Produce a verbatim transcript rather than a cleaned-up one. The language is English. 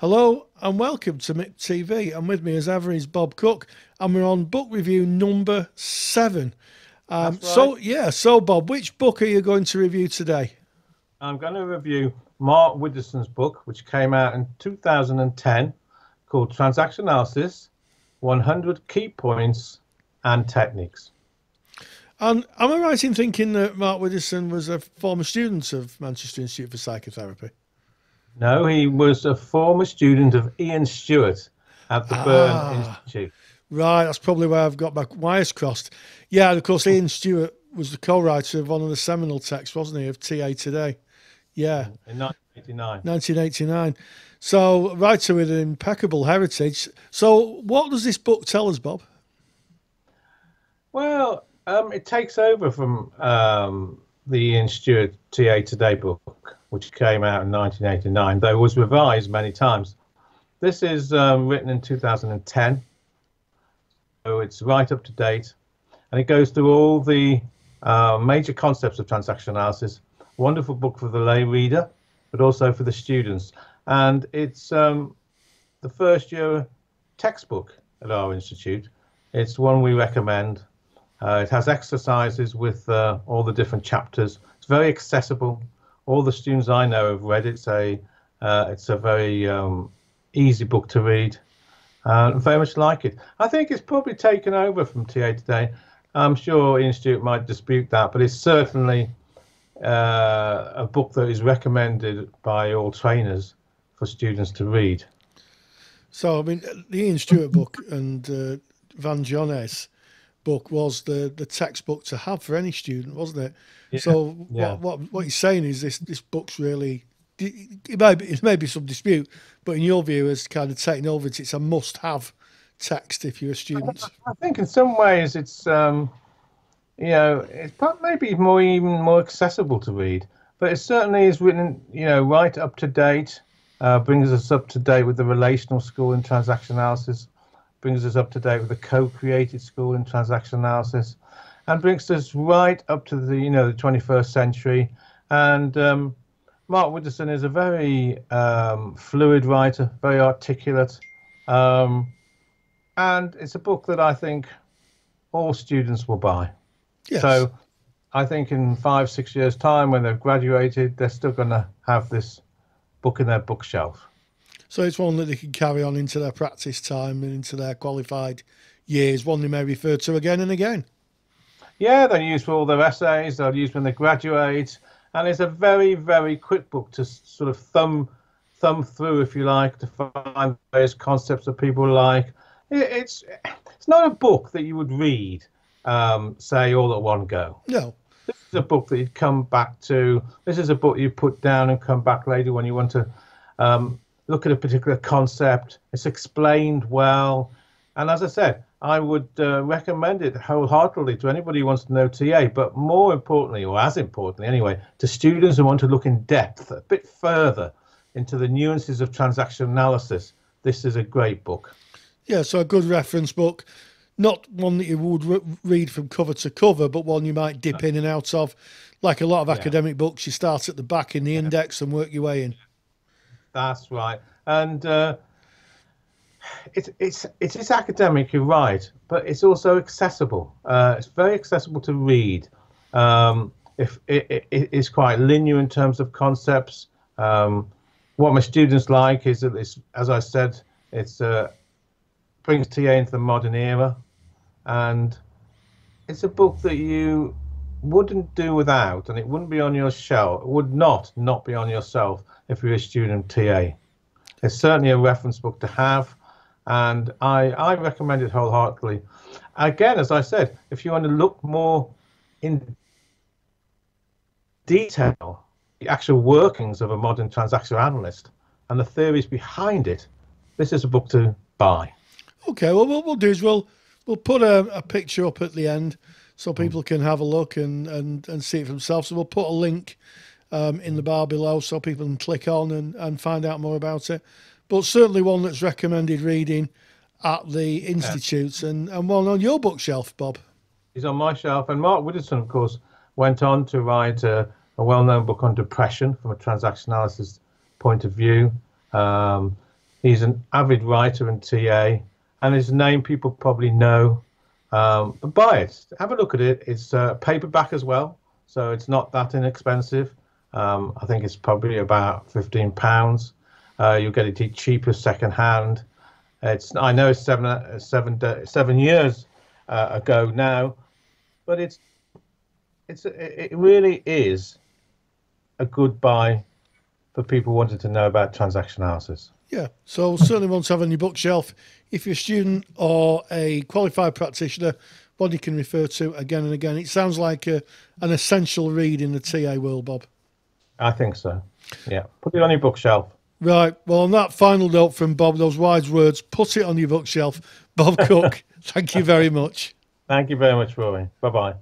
Hello and welcome to M I P T V, and with me as ever is Bob Cooke, and we're on book review number seven. Um, right. So yeah, so Bob, which book are you going to review today? I'm going to review Mark Widdowson's book, which came out in two thousand ten, called Transactional Analysis, one hundred Key Points and Techniques. And am I right in thinking that Mark Widdowson was a former student of Manchester Institute for Psychotherapy? No, he was a former student of Ian Stewart at the ah, Byrne Institute. Right, that's probably where I've got my wires crossed. Yeah, and of course, Ian Stewart was the co-writer of one of the seminal texts, wasn't he, of T A Today? Yeah. In nineteen eighty-nine. nineteen eighty-nine. So, writer with an impeccable heritage. So, what does this book tell us, Bob? Well, um, it takes over from um, the Ian Stewart T A Today book, which came out in nineteen eighty-nine, though it was revised many times. This is um, written in two thousand ten, so it's right up to date, and it goes through all the uh, major concepts of transactional analysis. Wonderful book for the lay reader, but also for the students. And it's um, the first year textbook at our institute. It's one we recommend. Uh, it has exercises with uh, all the different chapters. It's very accessible. All the students I know have read it. It's a, uh, it's a very um, easy book to read. Uh, very much like it. I think it's probably taken over from T A Today. I'm sure Ian Stewart might dispute that, but it's certainly uh, a book that is recommended by all trainers for students to read. So, I mean, the Ian Stewart book and uh, Van Jones book was the the textbook to have for any student, wasn't it? Yeah, so yeah. What, what what you're saying is this this book's really, it may be, it may be some dispute, but in your view it's kind of taken over. It's a must-have text if you're a student. I, I think in some ways it's um you know, it's maybe more even more accessible to read, but it certainly is written, you know, right up to date. Uh, brings us up to date with the relational school in transactional analysis, brings us up to date with the co-created school in transactional analysis, and brings us right up to the, you know, the twenty-first century. And um, Mark Widdowson is a very um, fluid writer, very articulate. Um, and it's a book that I think all students will buy. Yes. So I think in five, six years time, when they've graduated, they're still going to have this book in their bookshelf. So it's one that they can carry on into their practice time and into their qualified years, one they may refer to again and again. Yeah, they'll use for all their essays, they'll use when they graduate, and it's a very, very quick book to sort of thumb thumb through, if you like, to find various concepts that people like. It, it's, it's not a book that you would read, um, say, all at one go. No. This is a book that you'd come back to. This is a book you put down and come back later when you want to... Um, look at a particular concept. It's explained well. And as I said, I would uh, recommend it wholeheartedly to anybody who wants to know T A, but more importantly, or as importantly anyway, to students who want to look in depth, a bit further into the nuances of transactional analysis. This is a great book. Yeah, so a good reference book. Not one that you would re read from cover to cover, but one you might dip in and out of. Like a lot of yeah. academic books, you start at the back in the yeah. index and work your way in. That's right, and uh, it's it's it is academic, you're right, but it's also accessible. Uh, it's very accessible to read. Um, if it is it, quite linear in terms of concepts. Um, what my students like is that it's, as I said, it's uh, brings T A into the modern era, and it's a book that you wouldn't do without, and it wouldn't be on your shelf. It would not not be on your shelf if you're a student T A. It's certainly a reference book to have, and I, I recommend it wholeheartedly. Again, as I said, if you want to look more in detail, the actual workings of a modern transactional analyst and the theories behind it, this is a book to buy. Okay, well, what we'll do is we'll, we'll put a, a picture up at the end so people can have a look and, and, and see it for themselves. So we'll put a link Um, in the bar below so people can click on and, and find out more about it. But certainly one that's recommended reading at the Institute, yeah. and, and one on your bookshelf, Bob. He's on my shelf. And Mark Widdowson, of course, went on to write a, a well-known book on depression from a transactional analysis point of view. Um, He's an avid writer and T A, and his name people probably know. Um, buy it. Have a look at it. It's uh, paperback as well, so it's not that inexpensive. Um, I think it's probably about fifteen pounds. Uh, you'll get it cheaper secondhand. It's I know it's seven seven seven years uh, ago now, but it's it's it really is a good buy for people who wanted to know about transaction analysis. Yeah, so certainly one to have on your bookshelf. If you're a student or a qualified practitioner, one you can refer to again and again. It sounds like a, an essential read in the T A world, Bob. I think so, yeah. Put it on your bookshelf. Right, well, on that final note from Bob, those wise words, put it on your bookshelf. Bob Cooke, thank you very much. Thank you very much, Rory. Bye-bye.